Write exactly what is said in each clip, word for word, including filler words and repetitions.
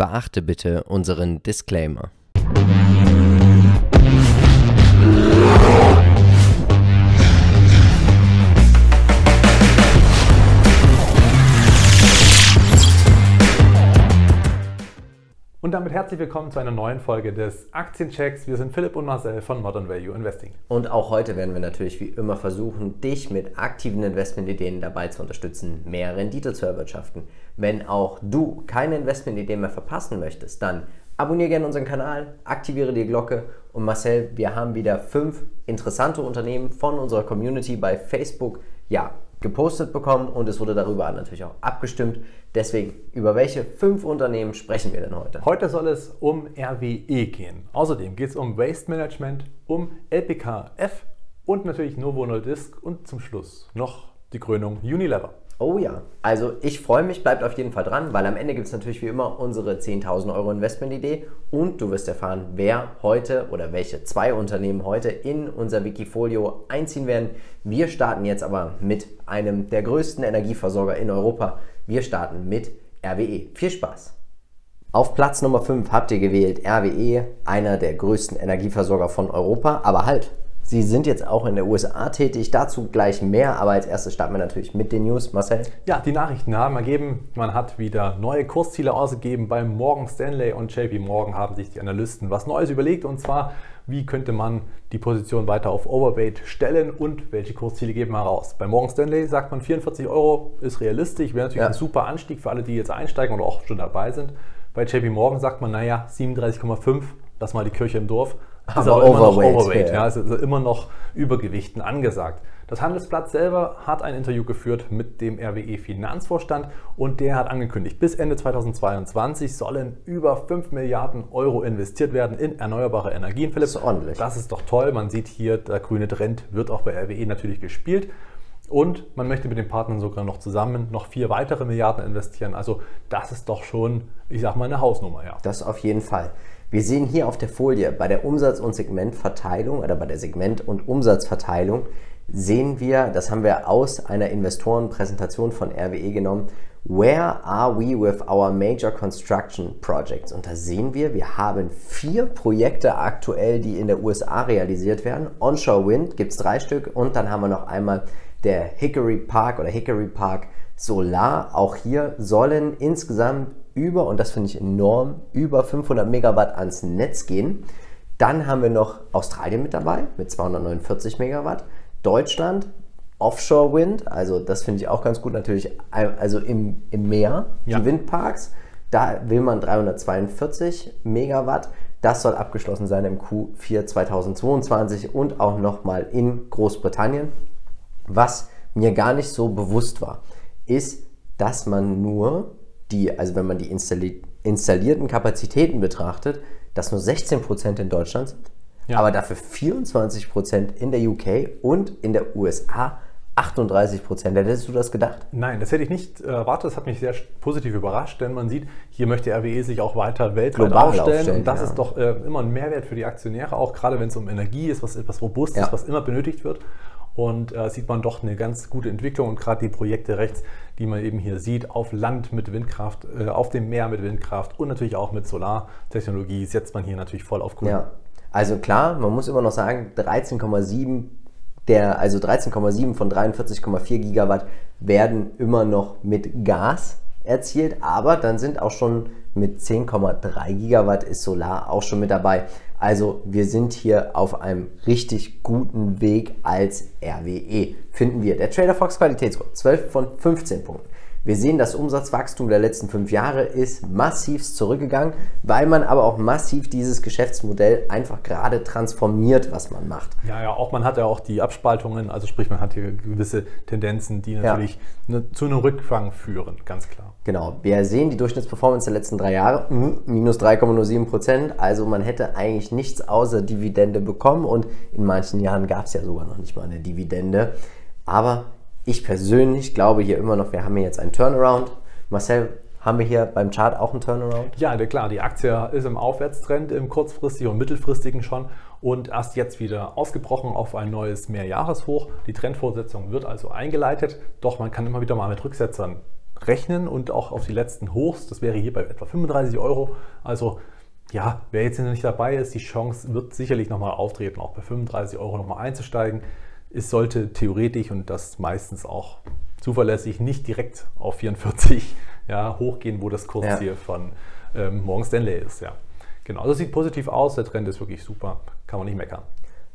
Beachte bitte unseren Disclaimer. Und damit herzlich willkommen zu einer neuen Folge des Aktienchecks. Wir sind Philipp und Marcel von Modern Value Investing. Und auch heute werden wir natürlich wie immer versuchen, dich mit aktiven Investmentideen dabei zu unterstützen, mehr Rendite zu erwirtschaften. Wenn auch du keine Investmentideen mehr verpassen möchtest, dann abonniere gerne unseren Kanal, aktiviere die Glocke. Und Marcel, wir haben wieder fünf interessante Unternehmen von unserer Community bei Facebook, ja, gepostet bekommen und es wurde darüber natürlich auch abgestimmt. Deswegen, über welche fünf Unternehmen sprechen wir denn heute? Heute soll es um R W E gehen. Außerdem geht es um Waste Management, um L P K F und natürlich Novo Nordisk und zum Schluss noch die Krönung Unilever. Oh ja, also ich freue mich, bleibt auf jeden Fall dran, weil am Ende gibt es natürlich wie immer unsere zehntausend Euro Investmentidee und du wirst erfahren, wer heute oder welche zwei Unternehmen heute in unser Wikifolio einziehen werden. Wir starten jetzt aber mit einem der größten Energieversorger in Europa. Wir starten mit R W E. Viel Spaß! Auf Platz Nummer fünf habt ihr gewählt R W E, einer der größten Energieversorger von Europa, aber halt! Sie sind jetzt auch in der U S A tätig, dazu gleich mehr, aber als erstes starten wir natürlich mit den News. Marcel? Ja, die Nachrichten haben ergeben, man hat wieder neue Kursziele ausgegeben. Bei Morgan Stanley und J P Morgan haben sich die Analysten was Neues überlegt, und zwar, wie könnte man die Position weiter auf Overweight stellen und welche Kursziele geben wir heraus. Bei Morgan Stanley sagt man vierundvierzig Euro ist realistisch, wäre natürlich ja. ein super Anstieg für alle, die jetzt einsteigen oder auch schon dabei sind. Bei J P Morgan sagt man, naja, siebenunddreißig Komma fünf, lass mal die Kirche im Dorf. Ist aber, aber immer overweight, noch overweight, ja. Ja, ist also immer noch Übergewichten angesagt. Das Handelsblatt selber hat ein Interview geführt mit dem R W E-Finanzvorstand und der hat angekündigt, bis Ende zweitausendzweiundzwanzig sollen über fünf Milliarden Euro investiert werden in erneuerbare Energien. Philipp, das ist ordentlich. Das ist doch toll, man sieht hier, der grüne Trend wird auch bei R W E natürlich gespielt. Und man möchte mit den Partnern sogar noch zusammen noch vier weitere Milliarden investieren. Also das ist doch schon, ich sag mal, eine Hausnummer, ja. Das auf jeden Fall. Wir sehen hier auf der Folie bei der Umsatz- und Segmentverteilung oder bei der Segment- und Umsatzverteilung sehen wir, das haben wir aus einer Investorenpräsentation von R W E genommen, Where are we with our major construction projects? Und da sehen wir, wir haben vier Projekte aktuell, die in der U S A realisiert werden. Onshore Wind gibt es drei Stück und dann haben wir noch einmal der Hickory Park oder Hickory Park Solar. Auch hier sollen insgesamt über, und das finde ich enorm, über fünfhundert Megawatt ans Netz gehen. Dann haben wir noch Australien mit dabei mit zweihundertneunundvierzig Megawatt. Deutschland, Offshore Wind, also das finde ich auch ganz gut natürlich, also im, im Meer, ja. Die Windparks. Da will man dreihundertzweiundvierzig Megawatt. Das soll abgeschlossen sein im Q vier zweitausendzweiundzwanzig und auch nochmal in Großbritannien. Was mir gar nicht so bewusst war, ist, dass man nur die, also wenn man die installi- installierten Kapazitäten betrachtet, dass nur sechzehn Prozent in Deutschland sind, ja. aber dafür vierundzwanzig Prozent in der U K und in der U S A achtunddreißig Prozent. Hättest du das gedacht? Nein, das hätte ich nicht erwartet. Das hat mich sehr positiv überrascht, denn man sieht, hier möchte R W E sich auch weiter weltweit aufstellen, aufstellen. Und das ja. ist doch äh, immer ein Mehrwert für die Aktionäre, auch gerade wenn es um Energie ist, was etwas Robustes, ja. was immer benötigt wird. Und äh, sieht man doch eine ganz gute Entwicklung und gerade die Projekte rechts, die man eben hier sieht, auf Land mit Windkraft, äh, auf dem Meer mit Windkraft und natürlich auch mit Solartechnologie setzt man hier natürlich voll auf Grün. Ja, also klar, man muss immer noch sagen, dreizehn Komma sieben der, also dreizehn Komma sieben von dreiundvierzig Komma vier Gigawatt werden immer noch mit Gas erzielt, aber dann sind auch schon mit zehn Komma drei Gigawatt ist Solar auch schon mit dabei. Also wir sind hier auf einem richtig guten Weg als R W E, finden wir. Der Trader Fox Qualitätsscore zwölf von fünfzehn Punkten. Wir sehen, das Umsatzwachstum der letzten fünf Jahre ist massiv zurückgegangen, weil man aber auch massiv dieses Geschäftsmodell einfach gerade transformiert, was man macht. Ja, ja, auch man hat ja auch die Abspaltungen, also sprich, man hat hier gewisse Tendenzen, die natürlich ja. ne, zu einem Rückfang führen, ganz klar. Genau, wir sehen die Durchschnittsperformance der letzten drei Jahre, minus drei Komma null sieben Prozent, also man hätte eigentlich nichts außer Dividende bekommen und in manchen Jahren gab es ja sogar noch nicht mal eine Dividende, aber ich persönlich glaube hier immer noch, wir haben hier jetzt einen Turnaround. Marcel, haben wir hier beim Chart auch einen Turnaround? Ja, klar, die Aktie ist im Aufwärtstrend, im kurzfristigen und mittelfristigen schon und erst jetzt wieder ausgebrochen auf ein neues Mehrjahreshoch. Die Trendfortsetzung wird also eingeleitet, doch man kann immer wieder mal mit Rücksetzern rechnen und auch auf die letzten Hochs. Das wäre hier bei etwa fünfunddreißig Euro. Also ja, wer jetzt noch nicht dabei ist, die Chance wird sicherlich nochmal auftreten, auch bei fünfunddreißig Euro nochmal einzusteigen. Es sollte theoretisch und das meistens auch zuverlässig nicht direkt auf vierundvierzig ja, hochgehen, wo das Kursziel ja. von ähm, Morgan Stanley ist. Ja. Genau, also das sieht positiv aus, der Trend ist wirklich super, kann man nicht meckern.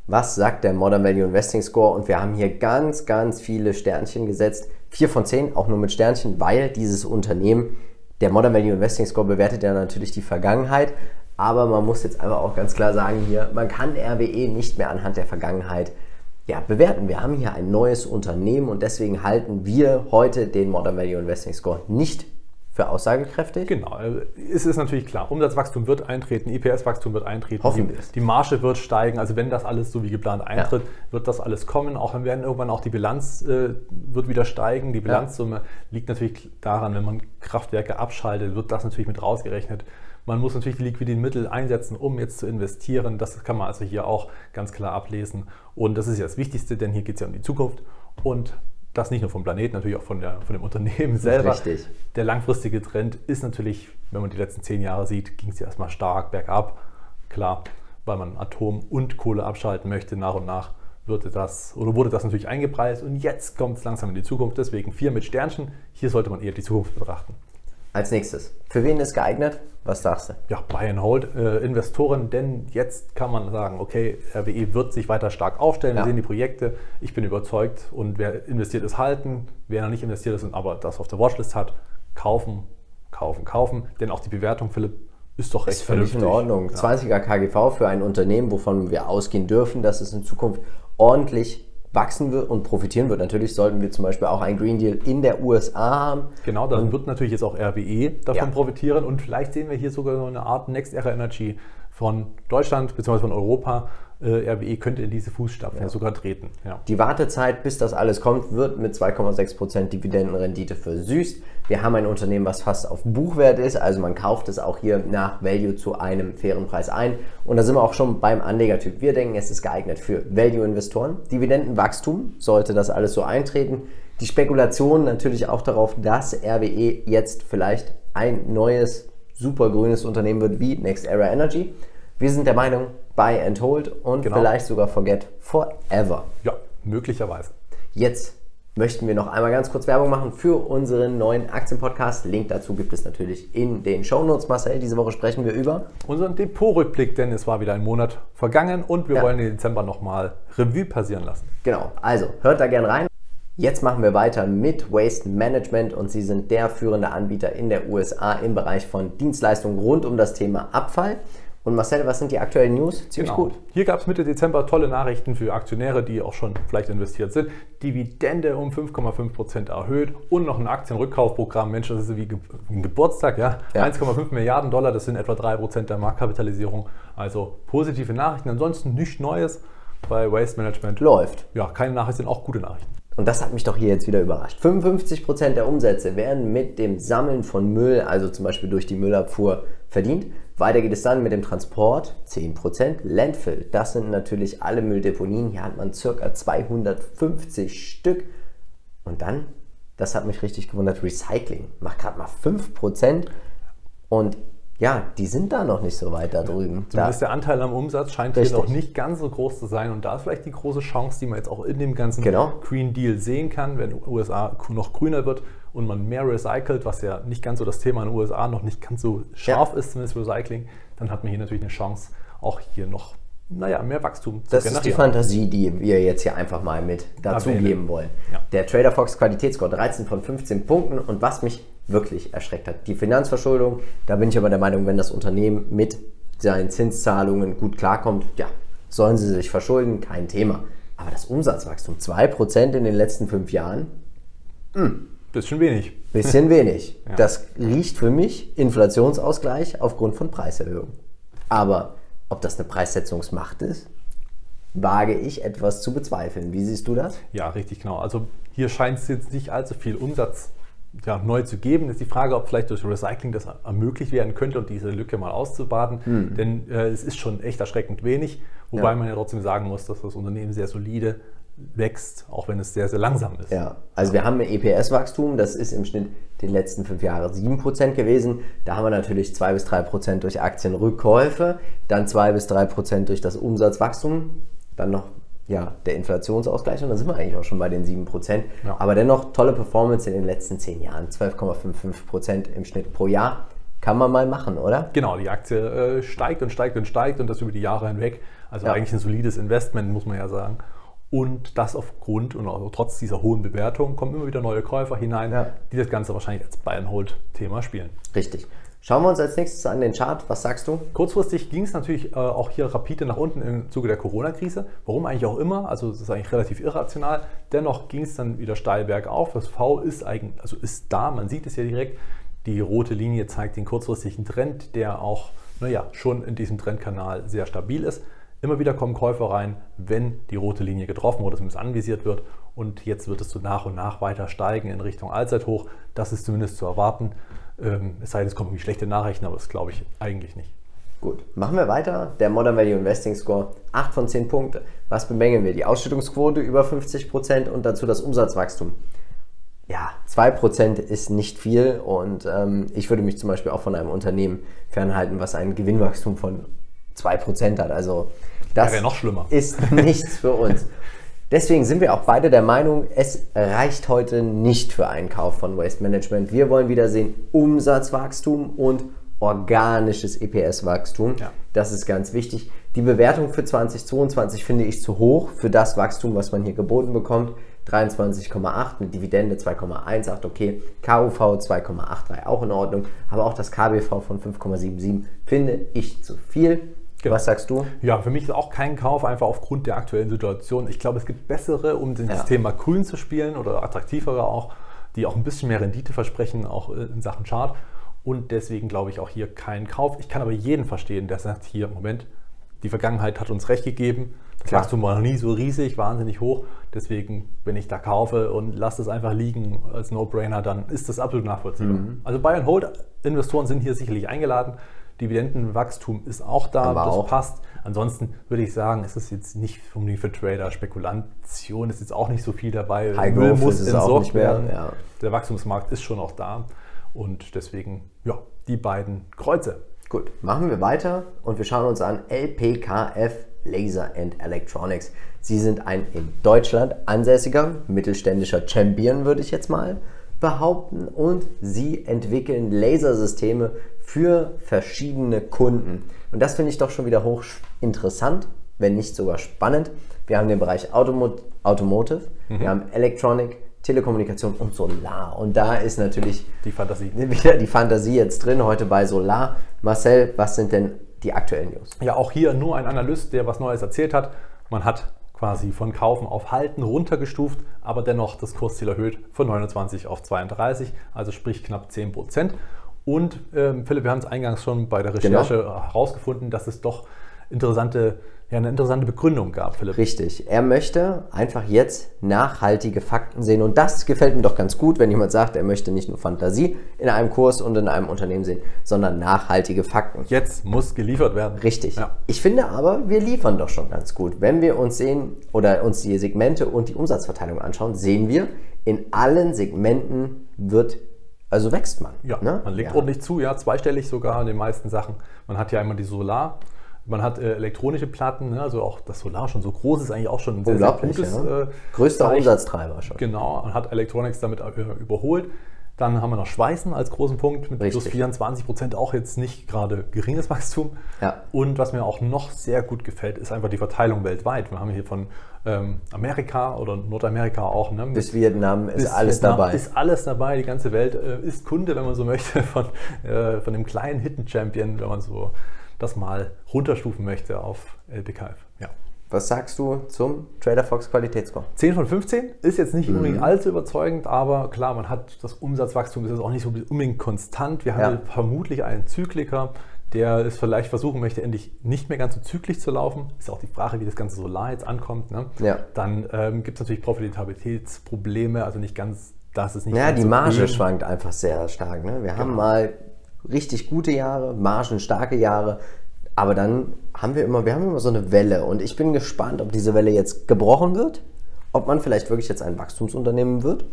Was sagt der Modern Value Investing Score? Und wir haben hier ganz, ganz viele Sternchen gesetzt. vier von zehn, auch nur mit Sternchen, weil dieses Unternehmen, der Modern Value Investing Score bewertet ja natürlich die Vergangenheit, aber man muss jetzt einfach auch ganz klar sagen hier, man kann R W E nicht mehr anhand der Vergangenheit ja, bewerten. Wir haben hier ein neues Unternehmen und deswegen halten wir heute den Modern Value Investing Score nicht für aussagekräftig? Genau, es ist natürlich klar, Umsatzwachstum wird eintreten, E P S-Wachstum wird eintreten, Hoffen die, die Marge wird steigen, also wenn das alles so wie geplant eintritt, ja. wird das alles kommen, auch wenn werden irgendwann auch die Bilanz äh, wird wieder steigen, die Bilanzsumme ja. liegt natürlich daran, wenn man Kraftwerke abschaltet, wird das natürlich mit rausgerechnet. Man muss natürlich die liquiden Mittel einsetzen, um jetzt zu investieren, das kann man also hier auch ganz klar ablesen und das ist ja das Wichtigste, denn hier geht es ja um die Zukunft und das nicht nur vom Planeten, natürlich auch von, der, von dem Unternehmen selber. Richtig. Der langfristige Trend ist natürlich, wenn man die letzten zehn Jahre sieht, ging es ja erstmal stark bergab. Klar, weil man Atom und Kohle abschalten möchte, nach und nach wurde das, oder wurde das natürlich eingepreist. Und jetzt kommt es langsam in die Zukunft, deswegen vier mit Sternchen. Hier sollte man eher die Zukunft betrachten. Als nächstes, für wen ist geeignet? Was sagst du? Ja, Buy and Hold äh, Investoren, denn jetzt kann man sagen, okay, R W E wird sich weiter stark aufstellen, ja. wir sehen die Projekte, ich bin überzeugt und wer investiert ist, halten, wer noch nicht investiert ist und aber das auf der Watchlist hat, kaufen, kaufen, kaufen, denn auch die Bewertung, Philipp, ist doch recht ist völlig vernünftig. In Ordnung. Ja. zwanziger K G V für ein Unternehmen, wovon wir ausgehen dürfen, dass es in Zukunft ordentlich wachsen wird und profitieren wird. Natürlich sollten wir zum Beispiel auch einen Green Deal in der U S A haben. Genau, dann wird natürlich jetzt auch R W E davon ja. profitieren und vielleicht sehen wir hier sogar so eine Art Next Era Energy von Deutschland bzw. von Europa. Äh, R W E könnte in diese Fußstapfen ja. sogar treten. Ja. Die Wartezeit, bis das alles kommt, wird mit zwei Komma sechs Prozent Dividendenrendite versüßt. Wir haben ein Unternehmen, was fast auf Buchwert ist, also man kauft es auch hier nach Value zu einem fairen Preis ein. Und da sind wir auch schon beim Anlegertyp. Wir denken, es ist geeignet für Value-Investoren. Dividendenwachstum, sollte das alles so eintreten. Die Spekulation natürlich auch darauf, dass R W E jetzt vielleicht ein neues super grünes Unternehmen wird wie Next Era Energy. Wir sind der Meinung, buy and hold und genau. vielleicht sogar forget forever. Ja, möglicherweise. Jetzt möchten wir noch einmal ganz kurz Werbung machen für unseren neuen Aktienpodcast. Link dazu gibt es natürlich in den Shownotes. Marcel, diese Woche sprechen wir über unseren Depotrückblick, denn es war wieder ein Monat vergangen und wir ja. wollen den Dezember nochmal Revue passieren lassen. Genau, also hört da gerne rein. Jetzt machen wir weiter mit Waste Management und sie sind der führende Anbieter in der U S A im Bereich von Dienstleistungen rund um das Thema Abfall. Und Marcel, was sind die aktuellen News? Ziemlich genau. gut. Hier gab es Mitte Dezember tolle Nachrichten für Aktionäre, die auch schon vielleicht investiert sind. Dividende um fünf Komma fünf Prozent erhöht und noch ein Aktienrückkaufprogramm. Mensch, das ist wie ein Geburtstag, ja? ja. eins Komma fünf Milliarden Dollar, das sind etwa drei Prozent der Marktkapitalisierung. Also positive Nachrichten, ansonsten nichts Neues bei Waste Management. Läuft. Ja, keine Nachrichten, auch gute Nachrichten. Und das hat mich doch hier jetzt wieder überrascht. fünfundfünfzig Prozent der Umsätze werden mit dem Sammeln von Müll, also zum Beispiel durch die Müllabfuhr, verdient. Weiter geht es dann mit dem Transport, zehn Prozent Landfill. Das sind natürlich alle Mülldeponien. Hier hat man ca. zweihundertfünfzig Stück. Und dann, das hat mich richtig gewundert, Recycling macht gerade mal fünf Prozent. Und ja, die sind da noch nicht so weit da drüben. Zumindest der Anteil am Umsatz scheint Richtig. hier noch nicht ganz so groß zu sein. Und da ist vielleicht die große Chance, die man jetzt auch in dem ganzen genau. Green Deal sehen kann, wenn die U S A noch grüner wird und man mehr recycelt, was ja nicht ganz so das Thema in den U S A noch nicht ganz so scharf ja. ist, zumindest Recycling, dann hat man hier natürlich eine Chance, auch hier noch naja, mehr Wachstum zu das generieren. Das ist die Fantasie, die wir jetzt hier einfach mal mit dazu Erwählen. geben wollen. Ja. Der Trader Fox Qualitätsscore dreizehn von fünfzehn Punkten und was mich wirklich erschreckt hat. Die Finanzverschuldung, da bin ich aber der Meinung, wenn das Unternehmen mit seinen Zinszahlungen gut klarkommt, ja, sollen sie sich verschulden, kein Thema. Aber das Umsatzwachstum, zwei Prozent in den letzten fünf Jahren, mh, bisschen wenig. Bisschen wenig. Ja. Das riecht für mich Inflationsausgleich aufgrund von Preiserhöhungen. Aber ob das eine Preissetzungsmacht ist, wage ich etwas zu bezweifeln. Wie siehst du das? Ja, richtig genau. Also hier scheint es jetzt nicht allzu viel Umsatz Ja, neu zu geben, ist die Frage, ob vielleicht durch Recycling das ermöglicht werden könnte und diese Lücke mal auszubaden, mhm. denn äh, es ist schon echt erschreckend wenig, wobei ja. man ja trotzdem sagen muss, dass das Unternehmen sehr solide wächst, auch wenn es sehr, sehr langsam ist. Ja, also wir haben ein E P S-Wachstum, das ist im Schnitt die letzten fünf Jahre sieben Prozent gewesen. Da haben wir natürlich zwei bis drei Prozent durch Aktienrückkäufe, dann zwei bis drei Prozent durch das Umsatzwachstum, dann noch ja, der Inflationsausgleich und dann sind wir eigentlich auch schon bei den sieben Prozent. Ja. Aber dennoch tolle Performance in den letzten zehn Jahren, zwölf Komma fünfundfünfzig Prozent im Schnitt pro Jahr. Kann man mal machen, oder? Genau, die Aktie äh, steigt und steigt und steigt und das über die Jahre hinweg. Also ja. eigentlich ein solides Investment, muss man ja sagen. Und das aufgrund und auch trotz dieser hohen Bewertung kommen immer wieder neue Käufer hinein, ja. die das Ganze wahrscheinlich als Buy-and-Hold-Thema spielen. Richtig. Schauen wir uns als nächstes an den Chart. Was sagst du? Kurzfristig ging es natürlich äh, auch hier rapide nach unten im Zuge der Corona-Krise. Warum eigentlich auch immer? Also das ist eigentlich relativ irrational. Dennoch ging es dann wieder steil bergauf. Das V ist eigentlich, also ist da, man sieht es ja direkt. Die rote Linie zeigt den kurzfristigen Trend, der auch naja, schon in diesem Trendkanal sehr stabil ist. Immer wieder kommen Käufer rein, wenn die rote Linie getroffen oder zumindest anvisiert wird. Und jetzt wird es so nach und nach weiter steigen in Richtung Allzeithoch. Das ist zumindest zu erwarten. Es sei denn, es kommen irgendwie schlechte Nachrichten, aber das glaube ich eigentlich nicht. Gut, machen wir weiter. Der Modern Value Investing Score, acht von zehn Punkte. Was bemängeln wir? Die Ausschüttungsquote über fünfzig Prozent und dazu das Umsatzwachstum. Ja, zwei Prozent ist nicht viel und ähm, ich würde mich zum Beispiel auch von einem Unternehmen fernhalten, was ein Gewinnwachstum von zwei Prozent hat. Also das ja noch schlimmer. Ist nichts für uns. Deswegen sind wir auch beide der Meinung, es reicht heute nicht für einen Kauf von Waste Management. Wir wollen wieder sehen Umsatzwachstum und organisches E P S-Wachstum. Ja. Das ist ganz wichtig. Die Bewertung für zweitausendzweiundzwanzig finde ich zu hoch für das Wachstum, was man hier geboten bekommt. dreiundzwanzig Komma acht mit Dividende zwei Komma achtzehn, okay, K U V zwei Komma acht drei auch in Ordnung, aber auch das K B V von fünf Komma sieben sieben finde ich zu viel. Genau. Was sagst du? Ja, für mich ist auch kein Kauf, einfach aufgrund der aktuellen Situation. Ich glaube, es gibt bessere, um das ja. Thema grün zu spielen oder attraktivere auch, die auch ein bisschen mehr Rendite versprechen, auch in Sachen Chart und deswegen glaube ich auch hier keinen Kauf. Ich kann aber jeden verstehen, der sagt hier, Moment, die Vergangenheit hat uns recht gegeben. Das Wachstum war noch nie so riesig, wahnsinnig hoch. Deswegen, wenn ich da kaufe und lasse das einfach liegen als No-Brainer, dann ist das absolut nachvollziehbar. Mhm. Also Buy-and-Hold-Investoren sind hier sicherlich eingeladen. Dividendenwachstum ist auch da, aber das auch. Passt. Ansonsten würde ich sagen, es ist jetzt nicht unbedingt für Trader. Spekulation ist jetzt auch nicht so viel dabei. High Müll muss es auch nicht werden. Ja. Der Wachstumsmarkt ist schon auch da. Und deswegen, ja, die beiden Kreuze. Gut, machen wir weiter und wir schauen uns an L P K F Laser and Electronics. Sie sind ein in Deutschland ansässiger, mittelständischer Champion, würde ich jetzt mal behaupten. Und sie entwickeln Lasersysteme für verschiedene Kunden. Und das finde ich doch schon wieder hoch interessant, wenn nicht sogar spannend. Wir haben den Bereich Automo- Automotive, mhm. wir haben Electronic, Telekommunikation und Solar. Und da ist natürlich die Fantasie. Wieder die Fantasie jetzt drin, heute bei Solar. Marcel, was sind denn die aktuellen News? Ja, auch hier nur ein Analyst, der was Neues erzählt hat. Man hat quasi von Kaufen auf Halten runtergestuft, aber dennoch das Kursziel erhöht von neunundzwanzig auf zweiunddreißig, also sprich knapp zehn Prozent. Und ähm, Philipp, wir haben es eingangs schon bei der Recherche genau. herausgefunden, dass es doch interessante Ja, eine interessante Begründung gab, Philipp. Richtig. Er möchte einfach jetzt nachhaltige Fakten sehen. Und das gefällt mir doch ganz gut, wenn jemand sagt, er möchte nicht nur Fantasie in einem Kurs und in einem Unternehmen sehen, sondern nachhaltige Fakten. Jetzt muss geliefert werden. Richtig. Ja. Ich finde aber, wir liefern doch schon ganz gut. Wenn wir uns sehen oder uns die Segmente und die Umsatzverteilung anschauen, sehen wir, in allen Segmenten wird Also wächst man. Ja, ne? Man legt ja. ordentlich zu, ja, zweistellig sogar in den meisten Sachen. Man hat ja einmal die Solar. Man hat äh, elektronische Platten, ne? Also auch das Solar schon so groß ist eigentlich auch schon ein sehr, sehr gutes. Ja. Äh, Größter Zeichen. Umsatztreiber schon. Genau, man hat Electronics damit überholt. Dann haben wir noch Schweißen als großen Punkt mit Richtig. plus vierundzwanzig Prozent, auch jetzt nicht gerade geringes Wachstum. Ja. Und was mir auch noch sehr gut gefällt, ist einfach die Verteilung weltweit. Wir haben hier von ähm, Amerika oder Nordamerika auch. Ne? Bis, bis Vietnam ist bis alles Vietnam dabei. Ist alles dabei, die ganze Welt äh, ist Kunde, wenn man so möchte, von, äh, von dem kleinen Hidden Champion, wenn man so das mal runterstufen möchte auf L P K F. Ja. Was sagst du zum Trader Fox Qualitätsscore? zehn von fünfzehn ist jetzt nicht mhm. unbedingt allzu überzeugend, aber klar, man hat das Umsatzwachstum, das ist auch nicht so unbedingt konstant. Wir haben ja. vermutlich einen Zykliker, der es vielleicht versuchen möchte, endlich nicht mehr ganz so zyklisch zu laufen. Ist auch die Frage, wie das ganze Solar jetzt ankommt. Ne? Ja. Dann ähm, gibt es natürlich Profitabilitätsprobleme, also nicht ganz, das ist nicht Ja, ganz die Marge so schwankt einfach sehr stark. Ne? Wir genau. haben mal richtig gute Jahre, margenstarke Jahre, aber dann haben wir immer, wir haben immer so eine Welle und ich bin gespannt, ob diese Welle jetzt gebrochen wird ob man vielleicht wirklich jetzt ein Wachstumsunternehmen wird.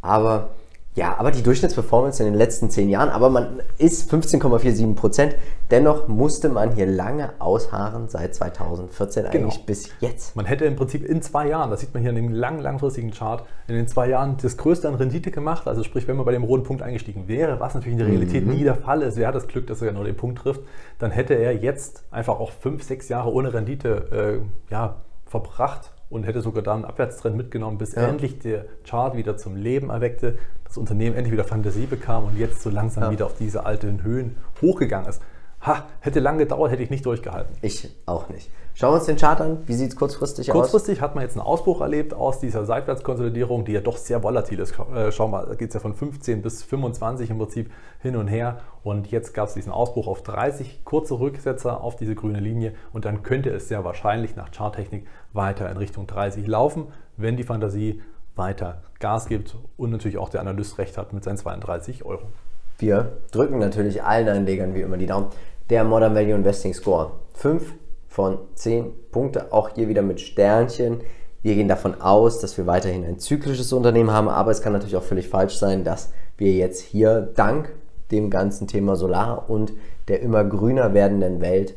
Aber ja, aber die Durchschnittsperformance in den letzten zehn Jahren, aber man ist fünfzehn Komma vier sieben Prozent. Dennoch musste man hier lange ausharren seit zweitausendvierzehn, genau, eigentlich bis jetzt. Man hätte im Prinzip in zwei Jahren, das sieht man hier in dem lang, langfristigen Chart, in den zwei Jahren das Größte an Rendite gemacht. Also sprich, wenn man bei dem roten Punkt eingestiegen wäre, was natürlich in der Realität mhm. nie der Fall ist, wer hat das Glück, dass er nur den Punkt trifft, dann hätte er jetzt einfach auch fünf, sechs Jahre ohne Rendite äh, ja, verbracht. Und hätte sogar da einen Abwärtstrend mitgenommen, bis ja. endlich der Chart wieder zum Leben erweckte, das Unternehmen endlich wieder Fantasie bekam und jetzt so langsam ja. wieder auf diese alten Höhen hochgegangen ist. Ha, hätte lang gedauert, hätte ich nicht durchgehalten. Ich auch nicht. Schauen wir uns den Chart an. Wie sieht es kurzfristig, kurzfristig aus? Kurzfristig hat man jetzt einen Ausbruch erlebt aus dieser Seitwärtskonsolidierung, die ja doch sehr volatil ist. Schauen wir mal, da geht es ja von fünfzehn bis fünfundzwanzig im Prinzip hin und her. Und jetzt gab es diesen Ausbruch auf dreißig, kurze Rücksetzer auf diese grüne Linie. Und dann könnte es sehr wahrscheinlich nach Charttechnik weiter in Richtung dreißig laufen, wenn die Fantasie weiter Gas gibt und natürlich auch der Analyst recht hat mit seinen zweiunddreißig Euro. Wir drücken natürlich allen Anlegern wie immer die Daumen. Der Modern Value Investing Score, fünf von zehn Punkte, auch hier wieder mit Sternchen. Wir gehen davon aus, dass wir weiterhin ein zyklisches Unternehmen haben, aber es kann natürlich auch völlig falsch sein, dass wir jetzt hier dank dem ganzen Thema Solar und der immer grüner werdenden Welt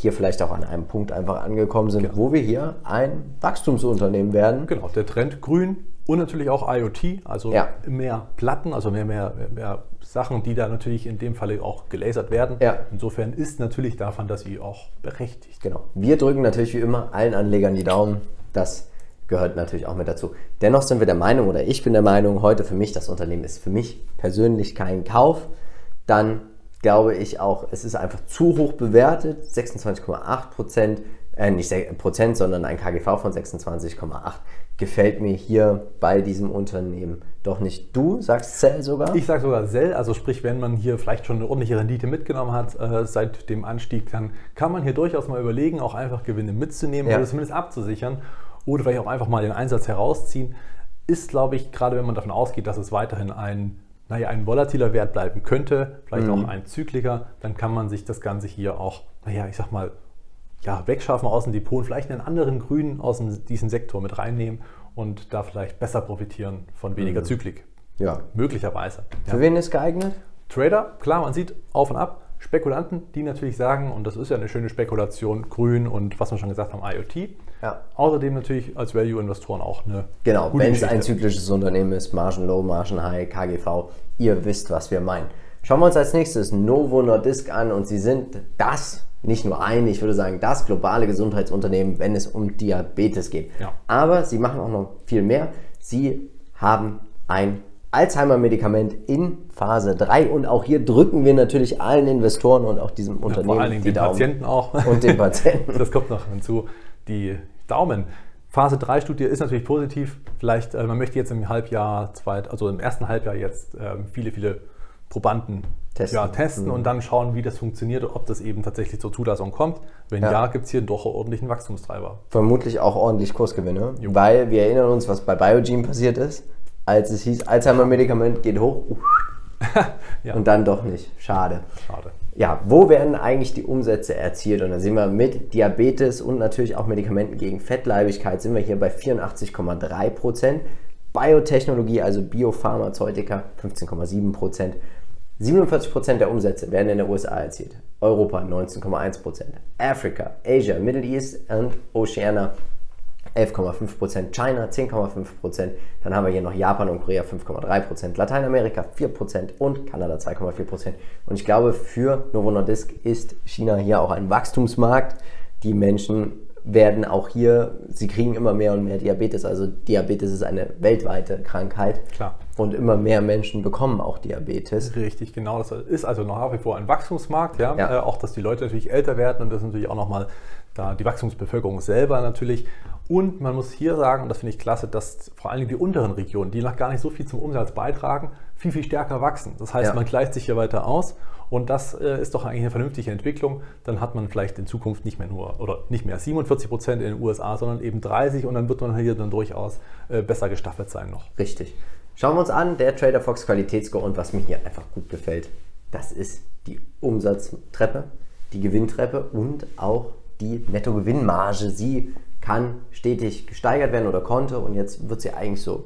hier vielleicht auch an einem Punkt einfach angekommen sind, genau, wo wir hier ein Wachstumsunternehmen werden. Genau, der Trend grün und natürlich auch IoT, also ja. mehr Platten, also mehr, mehr, mehr Sachen, die da natürlich in dem Falle auch gelasert werden. Ja. Insofern ist natürlich da Fantasie auch berechtigt. Genau. Wir drücken natürlich wie immer allen Anlegern die Daumen. Das gehört natürlich auch mit dazu. Dennoch sind wir der Meinung, oder ich bin der Meinung, heute für mich, das Unternehmen ist für mich persönlich kein Kauf. Dann glaube ich auch, es ist einfach zu hoch bewertet, sechsundzwanzig Komma acht Prozent, äh, nicht Prozent, sondern ein K G V von sechsundzwanzig Komma acht. Gefällt mir hier bei diesem Unternehmen doch nicht. Du sagst Sell sogar? Ich sage sogar Sell, also sprich, wenn man hier vielleicht schon eine ordentliche Rendite mitgenommen hat äh, seit dem Anstieg, dann kann man hier durchaus mal überlegen, auch einfach Gewinne mitzunehmen, ja, oder zumindest abzusichern oder vielleicht auch einfach mal den Einsatz herausziehen. Ist, glaube ich, gerade wenn man davon ausgeht, dass es weiterhin ein naja, ein volatiler Wert bleiben könnte, vielleicht mhm. auch ein zykliger, dann kann man sich das Ganze hier auch, naja, ich sag mal, ja, wegschaffen aus dem Depot und vielleicht einen anderen Grünen aus dem, diesem Sektor mit reinnehmen und da vielleicht besser profitieren von weniger mhm. Zyklik. Ja. Möglicherweise. Ja. Für wen ist geeignet? Trader, klar, man sieht auf und ab. Spekulanten, die natürlich sagen, und das ist ja eine schöne Spekulation, grün und was wir schon gesagt haben, IoT. Ja. Außerdem natürlich als Value-Investoren auch eine Genau, wenn es ein zyklisches Unternehmen ist, Margen Low, Margen High, K G V, ihr wisst, was wir meinen. Schauen wir uns als nächstes Novo Nordisk an und sie sind das, nicht nur ein, ich würde sagen, das globale Gesundheitsunternehmen, wenn es um Diabetes geht. Ja. Aber sie machen auch noch viel mehr. Sie haben ein Alzheimer-Medikament in Phase drei und auch hier drücken wir natürlich allen Investoren und auch diesem Unternehmen, ja, vor allen Dingen die den Daumen. Patienten auch. Und den Patienten. Das kommt noch hinzu, die Daumen. Phase drei Studie ist natürlich positiv. Vielleicht, äh, man möchte jetzt im Halbjahr, zweit, also im ersten Halbjahr jetzt äh, viele, viele Probanden testen, ja, testen mhm. und dann schauen, wie das funktioniert und ob das eben tatsächlich zur Zulassung kommt. Wenn ja, ja gibt es hier doch einen ordentlichen Wachstumstreiber. Vermutlich auch ordentlich Kursgewinne, jo. weil wir erinnern uns, was bei Biogen passiert ist. Als es hieß, Alzheimer-Medikament geht hoch uh, ja. und dann doch nicht. Schade. Schade. Ja, wo werden eigentlich die Umsätze erzielt? Und da sehen wir mit Diabetes und natürlich auch Medikamenten gegen Fettleibigkeit sind wir hier bei vierundachtzig Komma drei Prozent. Biotechnologie, also Biopharmazeutika, fünfzehn Komma sieben Prozent. siebenundvierzig Prozent der Umsätze werden in den U S A erzielt. Europa neunzehn Komma eins Prozent. Afrika, Asia, Middle East und Oceania elf Komma fünf Prozent, China zehn Komma fünf Prozent, dann haben wir hier noch Japan und Korea fünf Komma drei Prozent, Lateinamerika vier Prozent und Kanada zwei Komma vier Prozent. Und ich glaube, für Novo Nordisk ist China hier auch ein Wachstumsmarkt. Die Menschen werden auch hier, sie kriegen immer mehr und mehr Diabetes. Also Diabetes ist eine weltweite Krankheit. Klar. Und immer mehr Menschen bekommen auch Diabetes. Richtig, genau. Das ist also nach wie vor ein Wachstumsmarkt. Ja? Ja. Äh, auch, dass die Leute natürlich älter werden und das natürlich auch nochmal da die Wachstumsbevölkerung selber natürlich. Und man muss hier sagen, und das finde ich klasse, dass vor allem die unteren Regionen, die noch gar nicht so viel zum Umsatz beitragen, viel, viel stärker wachsen. Das heißt, ja. man gleicht sich hier weiter aus und das äh, ist doch eigentlich eine vernünftige Entwicklung. Dann hat man vielleicht in Zukunft nicht mehr nur oder nicht mehr siebenundvierzig Prozent in den U S A, sondern eben dreißig und dann wird man hier dann durchaus äh, besser gestaffelt sein noch. Richtig. Schauen wir uns an, der Trader Fox Qualitätsscore und was mir hier einfach gut gefällt, das ist die Umsatztreppe, die Gewinntreppe und auch die Nettogewinnmarge. Sie kann stetig gesteigert werden oder konnte, und jetzt wird sie eigentlich so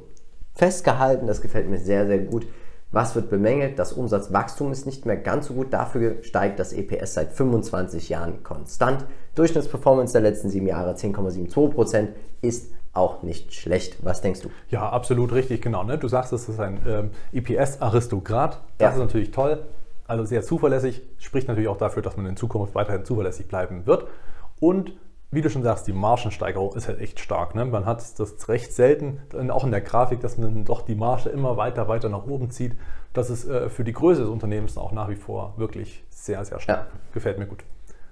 festgehalten. Das gefällt mir sehr, sehr gut. Was wird bemängelt? Das Umsatzwachstum ist nicht mehr ganz so gut. Dafür steigt das E P S seit fünfundzwanzig Jahren konstant. Durchschnittsperformance der letzten sieben Jahre zehn Komma sieben zwei Prozent ist auch nicht schlecht. Was denkst du? Ja, absolut richtig, genau. Ne? Du sagst, es ist ein ähm, E P S-Aristokrat. Das ja. ist natürlich toll. Also sehr zuverlässig. Spricht natürlich auch dafür, dass man in Zukunft weiterhin zuverlässig bleiben wird. Und wie du schon sagst, die Margensteigerung ist halt echt stark. Ne? Man hat das recht selten, auch in der Grafik, dass man doch die Marge immer weiter, weiter nach oben zieht. Das ist äh, für die Größe des Unternehmens auch nach wie vor wirklich sehr, sehr stark. Ja. Gefällt mir gut.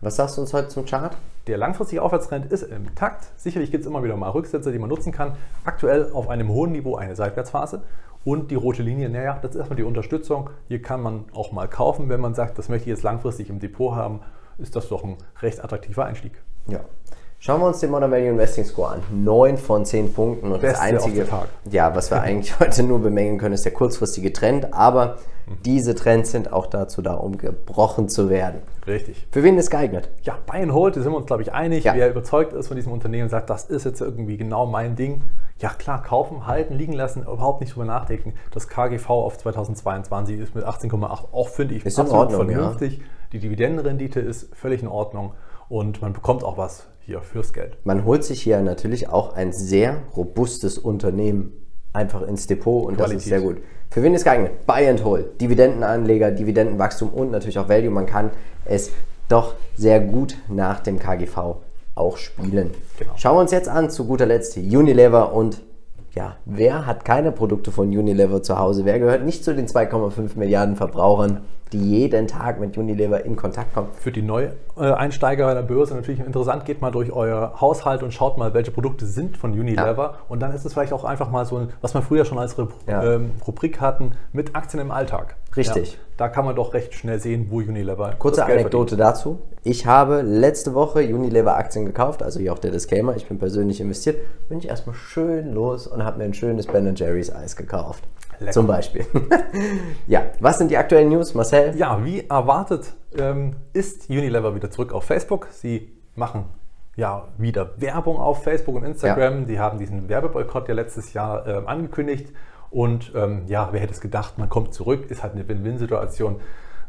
Was sagst du uns heute zum Chart? Der langfristige Aufwärtstrend ist im Takt. Sicherlich gibt es immer wieder mal Rücksätze, die man nutzen kann. Aktuell auf einem hohen Niveau eine Seitwärtsphase. Und die rote Linie, naja, das ist erstmal die Unterstützung. Hier kann man auch mal kaufen, wenn man sagt, das möchte ich jetzt langfristig im Depot haben, ist das doch ein recht attraktiver Einstieg. Ja. Schauen wir uns den Modern Value Investing Score an. neun von zehn Punkten. Und das Einzige, ja, was wir eigentlich heute nur bemängeln können, ist der kurzfristige Trend. Aber diese Trends sind auch dazu da, um gebrochen zu werden. Richtig. Für wen ist geeignet? Ja, Buy and Hold, da sind wir uns, glaube ich, einig. Ja. Wer überzeugt ist von diesem Unternehmen und sagt, das ist jetzt irgendwie genau mein Ding. Ja klar, kaufen, halten, liegen lassen, überhaupt nicht drüber nachdenken. Das K G V auf zweitausendzweiundzwanzig ist mit achtzehn Komma acht auch, finde ich, ist absolut in Ordnung, vernünftig. Ja. Die Dividendenrendite ist völlig in Ordnung. Und man bekommt auch was hier fürs Geld. Man holt sich hier natürlich auch ein sehr robustes Unternehmen einfach ins Depot, und Qualität. Das ist sehr gut. Für wen ist geeignet? Buy and Hold, Dividendenanleger, Dividendenwachstum und natürlich auch Value. Man kann es doch sehr gut nach dem K G V auch spielen. Genau. Schauen wir uns jetzt an, zu guter Letzt, Unilever. Und ja, wer hat keine Produkte von Unilever zu Hause? Wer gehört nicht zu den zwei Komma fünf Milliarden Verbrauchern, die jeden Tag mit Unilever in Kontakt kommen? Für die Neueinsteiger bei der Börse natürlich interessant, geht mal durch euer Haushalt und schaut mal, welche Produkte sind von Unilever. Ja. Und dann ist es vielleicht auch einfach mal so, was wir früher schon als Rub- ja. ähm, Rubrik hatten, mit Aktien im Alltag. Richtig. Ja, da kann man doch recht schnell sehen, wo Unilever. Kurze Anekdote dazu. Ich habe letzte Woche Unilever-Aktien gekauft, also hier auch der Disclaimer, ich bin persönlich investiert, bin ich erstmal schön los und habe mir ein schönes Ben and Jerry's Eis gekauft. Lecker. Zum Beispiel. Ja, was sind die aktuellen News, Marcel? Ja, wie erwartet ähm, ist Unilever wieder zurück auf Facebook. Sie machen ja wieder Werbung auf Facebook und Instagram. Ja. Die haben diesen Werbeboykott ja letztes Jahr ähm, angekündigt. Und ähm, ja, wer hätte es gedacht, man kommt zurück, ist halt eine Win-Win-Situation,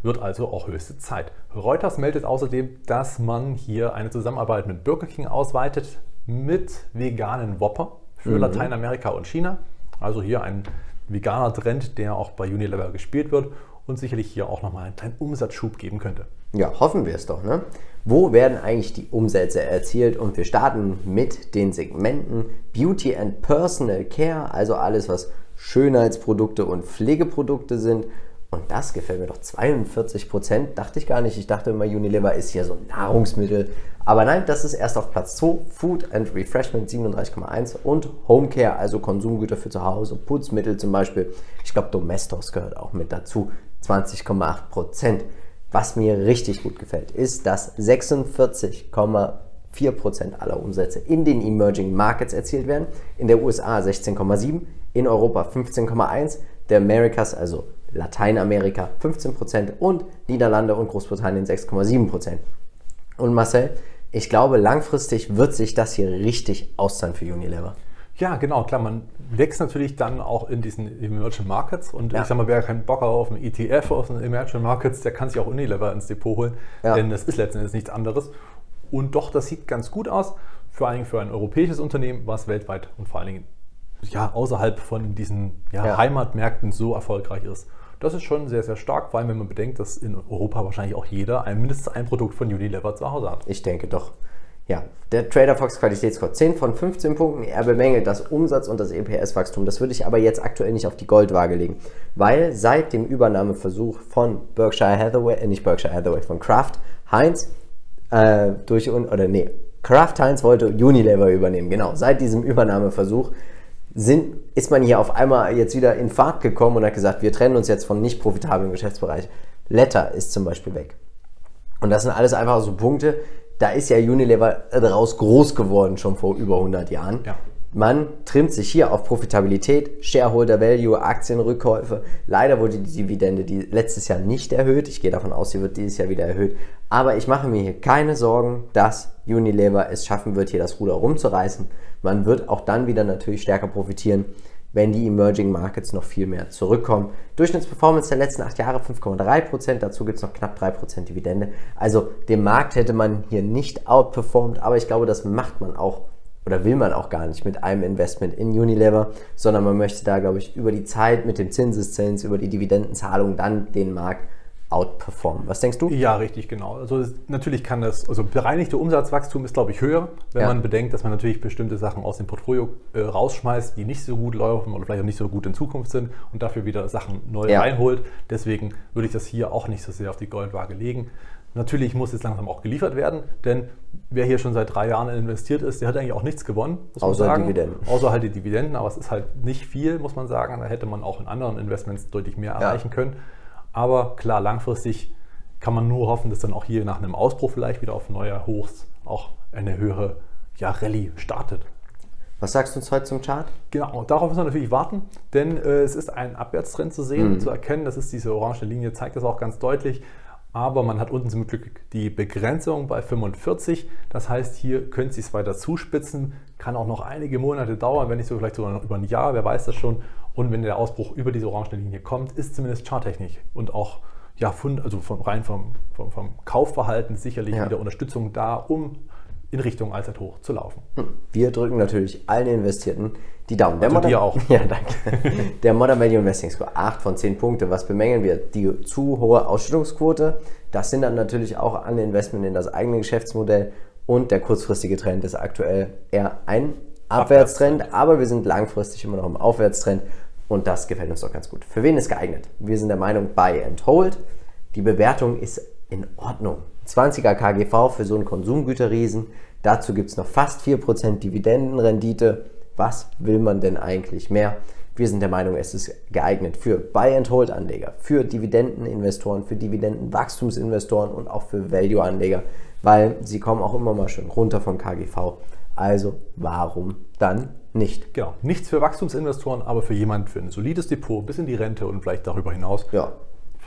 wird also auch höchste Zeit. Reuters meldet außerdem, dass man hier eine Zusammenarbeit mit Burger King ausweitet, mit veganen Whopper für mhm. Lateinamerika und China. Also hier ein veganer Trend, der auch bei Unilever gespielt wird und sicherlich hier auch nochmal einen kleinen Umsatzschub geben könnte. Ja, hoffen wir es doch, ne? Wo werden eigentlich die Umsätze erzielt? Und wir starten mit den Segmenten Beauty and Personal Care, also alles, was Schönheitsprodukte und Pflegeprodukte sind. Und das gefällt mir doch. zweiundvierzig Prozent, dachte ich gar nicht. Ich dachte immer, Unilever ist hier so ein Nahrungsmittel. Aber nein, das ist erst auf Platz zwei. Food and Refreshment siebenunddreißig Komma eins und Homecare, also Konsumgüter für zu Hause, Putzmittel zum Beispiel. Ich glaube, Domestos gehört auch mit dazu. zwanzig Komma acht Prozent. Was mir richtig gut gefällt, ist, dass sechsundvierzig Komma vier Prozent aller Umsätze in den Emerging Markets erzielt werden. In der U S A sechzehn Komma sieben Prozent, in Europa fünfzehn Komma eins Prozent, der Americas, also Lateinamerika fünfzehn Prozent und Niederlande und Großbritannien sechs Komma sieben Prozent. Und Marcel, ich glaube, langfristig wird sich das hier richtig auszahlen für Unilever. Ja, genau, klar, man wächst natürlich dann auch in diesen Emerging Markets und ja. ich sag mal, wer keinen Bock auf einen E T F aus den Emerging Markets, der kann sich auch Unilever ins Depot holen, ja. denn das ist letzten Endes nichts anderes. Und doch, das sieht ganz gut aus, vor allem für ein europäisches Unternehmen, was weltweit und vor allen Dingen ja, außerhalb von diesen ja, ja. Heimatmärkten so erfolgreich ist. Das ist schon sehr, sehr stark, vor allem wenn man bedenkt, dass in Europa wahrscheinlich auch jeder ein, mindestens ein Produkt von Unilever zu Hause hat. Ich denke doch. Ja, der TraderFox Qualitätsscore zehn von fünfzehn Punkten. Er bemängelt das Umsatz- und das E P S-Wachstum. Das würde ich aber jetzt aktuell nicht auf die Goldwaage legen, weil seit dem Übernahmeversuch von Berkshire Hathaway, äh, nicht Berkshire Hathaway, von Kraft Heinz äh, durch, oder nee, Kraft Heinz wollte Unilever übernehmen. Genau, seit diesem Übernahmeversuch Sind, ist man hier auf einmal jetzt wieder in Fahrt gekommen und hat gesagt, wir trennen uns jetzt von nicht profitablen Geschäftsbereich. Letter ist zum Beispiel weg. Und das sind alles einfach so Punkte, da ist ja Unilever daraus groß geworden, schon vor über hundert Jahren. Ja. Man trimmt sich hier auf Profitabilität, Shareholder Value, Aktienrückkäufe. Leider wurde die Dividende die letztes Jahr nicht erhöht. Ich gehe davon aus, sie wird dieses Jahr wieder erhöht. Aber ich mache mir hier keine Sorgen, dass Unilever es schaffen wird, hier das Ruder rumzureißen. Man wird auch dann wieder natürlich stärker profitieren, wenn die Emerging Markets noch viel mehr zurückkommen. Durchschnittsperformance der letzten acht Jahre fünf Komma drei Prozent, dazu gibt es noch knapp drei Prozent Dividende. Also dem Markt hätte man hier nicht outperformed, aber ich glaube, das macht man auch oder will man auch gar nicht mit einem Investment in Unilever, sondern man möchte da, glaube ich, über die Zeit mit dem Zinseszins, über die Dividendenzahlung dann den Markt outperformen. Was denkst du? Ja, richtig, genau. Also das, natürlich kann das, also bereinigte Umsatzwachstum ist, glaube ich, höher, wenn ja. man bedenkt, dass man natürlich bestimmte Sachen aus dem Portfolio äh, rausschmeißt, die nicht so gut laufen oder vielleicht auch nicht so gut in Zukunft sind und dafür wieder Sachen neu ja. reinholt. Deswegen würde ich das hier auch nicht so sehr auf die Goldwaage legen. Natürlich muss jetzt langsam auch geliefert werden, denn wer hier schon seit drei Jahren investiert ist, der hat eigentlich auch nichts gewonnen, muss man sagen. Außer Dividenden. Außer halt die Dividenden, aber es ist halt nicht viel, muss man sagen. Da hätte man auch in anderen Investments deutlich mehr ja. erreichen können. Aber klar, langfristig kann man nur hoffen, dass dann auch hier nach einem Ausbruch vielleicht wieder auf neue Hochs auch eine höhere ja, Rallye startet. Was sagst du uns heute zum Chart? Genau, darauf müssen wir natürlich warten, denn äh, es ist ein Abwärtstrend zu sehen, mhm. zu erkennen. Das ist diese orange Linie, zeigt das auch ganz deutlich. Aber man hat unten zum Glück die Begrenzung bei fünfundvierzig. Das heißt, hier könnte es sich weiter zuspitzen. Kann auch noch einige Monate dauern, wenn nicht so vielleicht sogar noch über ein Jahr, wer weiß das schon. Und wenn der Ausbruch über diese orange Linie kommt, ist zumindest charttechnisch und auch ja, von, also von, rein vom, vom, vom Kaufverhalten sicherlich ja. wieder Unterstützung da, um in Richtung Allzeithoch zu laufen. Wir drücken natürlich allen Investierten die Daumen. Der also Modern, dir auch. Ja, danke. Der Modern Value Investing Score, acht von zehn Punkte. Was bemängeln wir? Die zu hohe Ausschüttungsquote. Das sind dann natürlich auch an Investment in das eigene Geschäftsmodell und der kurzfristige Trend ist aktuell eher ein Abwärtstrend, aber wir sind langfristig immer noch im Aufwärtstrend und das gefällt uns doch ganz gut. Für wen ist geeignet? Wir sind der Meinung, buy and hold. Die Bewertung ist in Ordnung. zwanziger K G V für so einen Konsumgüterriesen. Dazu gibt es noch fast vier Prozent Dividendenrendite. Was will man denn eigentlich mehr? Wir sind der Meinung, es ist geeignet für buy and hold Anleger, für Dividendeninvestoren, für Dividendenwachstumsinvestoren und auch für Value Anleger, weil sie kommen auch immer mal schön runter vom K G V. Also warum dann nicht? Genau, nichts für Wachstumsinvestoren, aber für jemanden für ein solides Depot bis in die Rente und vielleicht darüber hinaus. Ja.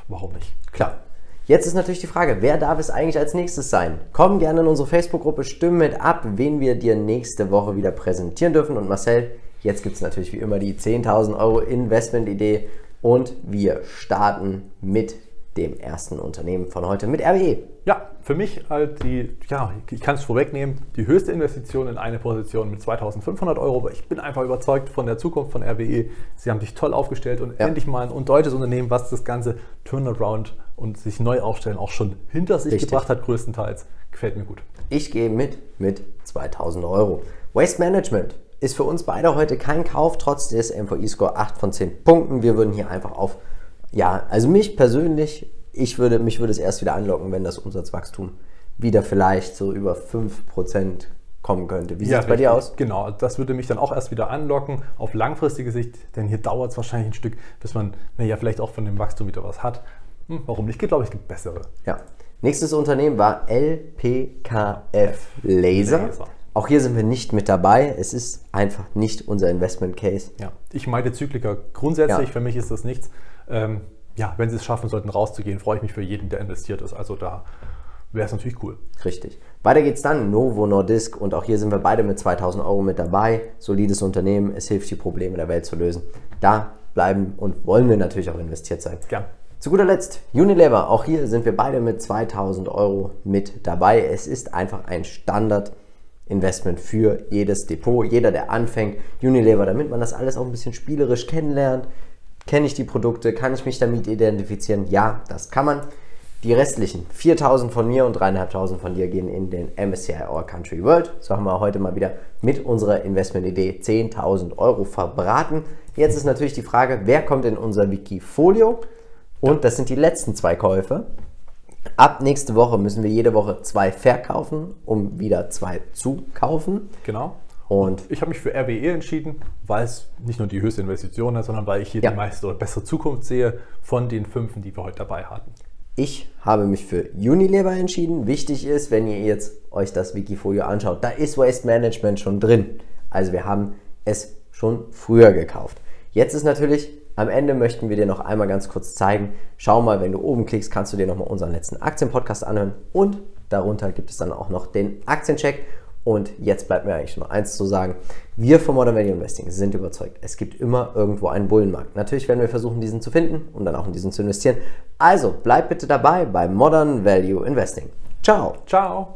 Warum nicht? Klar. Jetzt ist natürlich die Frage, wer darf es eigentlich als nächstes sein? Komm gerne in unsere Facebook-Gruppe, stimme mit ab, wen wir dir nächste Woche wieder präsentieren dürfen. Und Marcel, jetzt gibt es natürlich wie immer die zehntausend Euro Investment-Idee und wir starten mit dem ersten Unternehmen von heute, mit R W E. Ja, für mich halt die, ja, ich kann es vorwegnehmen, die höchste Investition in eine Position mit zweitausendfünfhundert Euro, weil ich bin einfach überzeugt von der Zukunft von R W E. Sie haben sich toll aufgestellt und ja. endlich mal ein deutsches Unternehmen, was das ganze Turnaround und sich neu aufstellen auch schon hinter sich Richtig. gebracht hat, größtenteils. Gefällt mir gut. Ich gehe mit mit zweitausend Euro. Waste Management ist für uns beide heute kein Kauf, trotz des M V I-Score acht von zehn Punkten. Wir würden hier einfach auf Ja, also mich persönlich, ich würde, mich würde es erst wieder anlocken, wenn das Umsatzwachstum wieder vielleicht so über fünf Prozent kommen könnte. Wie ja, sieht es bei dir aus? Genau, das würde mich dann auch erst wieder anlocken, auf langfristige Sicht, denn hier dauert es wahrscheinlich ein Stück, bis man naja, vielleicht auch von dem Wachstum wieder was hat. Hm, warum nicht? Gibt, glaube ich, gibt bessere. Ja. Nächstes Unternehmen war L P K F Laser. Laser. Auch hier sind wir nicht mit dabei. Es ist einfach nicht unser Investment Case. Ja. Ich meide Zykliker grundsätzlich. Ja. Für mich ist das nichts. Ähm, ja, wenn sie es schaffen sollten, rauszugehen, freue ich mich für jeden, der investiert ist. Also da wäre es natürlich cool. Richtig. Weiter geht's dann. Novo Nordisk. Und auch hier sind wir beide mit zweitausend Euro mit dabei. Solides Unternehmen. Es hilft, die Probleme der Welt zu lösen. Da bleiben und wollen wir natürlich auch investiert sein. Ja. Zu guter Letzt Unilever. Auch hier sind wir beide mit zweitausend Euro mit dabei. Es ist einfach ein Standard Investment für jedes Depot. Jeder, der anfängt, Unilever, damit man das alles auch ein bisschen spielerisch kennenlernt. Kenne ich die Produkte? Kann ich mich damit identifizieren? Ja, das kann man. Die restlichen viertausend von mir und dreitausendfünfhundert von dir gehen in den M S C I All Country World. So haben wir heute mal wieder mit unserer Investmentidee zehntausend Euro verbraten. Jetzt ist natürlich die Frage, wer kommt in unser Wikifolio? Und das sind die letzten zwei Käufe. Ab nächste Woche müssen wir jede Woche zwei verkaufen, um wieder zwei zu kaufen. Genau. Und ich habe mich für R W E entschieden, weil es nicht nur die höchste Investition ist, sondern weil ich hier ja. die meiste oder bessere Zukunft sehe von den fünfen, die wir heute dabei hatten. Ich habe mich für Unilever entschieden. Wichtig ist, wenn ihr jetzt euch das Wikifolio anschaut, da ist Waste Management schon drin. Also wir haben es schon früher gekauft. Jetzt ist natürlich Am Ende möchten wir dir noch einmal ganz kurz zeigen, schau mal, wenn du oben klickst, kannst du dir nochmal unseren letzten Aktienpodcast anhören und darunter gibt es dann auch noch den Aktiencheck. Und jetzt bleibt mir eigentlich nur eins zu sagen. Wir von Modern Value Investing sind überzeugt, es gibt immer irgendwo einen Bullenmarkt. Natürlich werden wir versuchen, diesen zu finden, um dann auch in diesen zu investieren. Also bleibt bitte dabei bei Modern Value Investing. Ciao. Ciao.